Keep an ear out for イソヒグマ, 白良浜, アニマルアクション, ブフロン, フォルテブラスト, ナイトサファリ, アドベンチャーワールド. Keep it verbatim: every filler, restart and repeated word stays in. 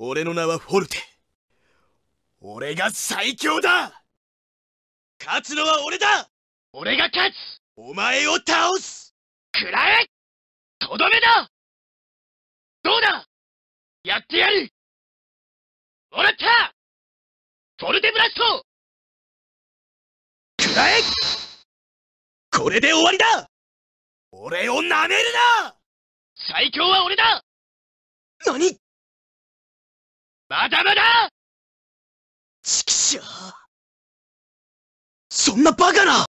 俺の名はフォルテ。俺が最強だ。勝つのは俺だ。俺が勝つ。お前を倒す。食らえ。とどめだ。どうだ、やってやる。もらった。フォルテブラスト。食らえ。これで終わりだ。俺を舐めるな。最強は俺だ。何、まだまだ。ちきしょう、そんなバカな。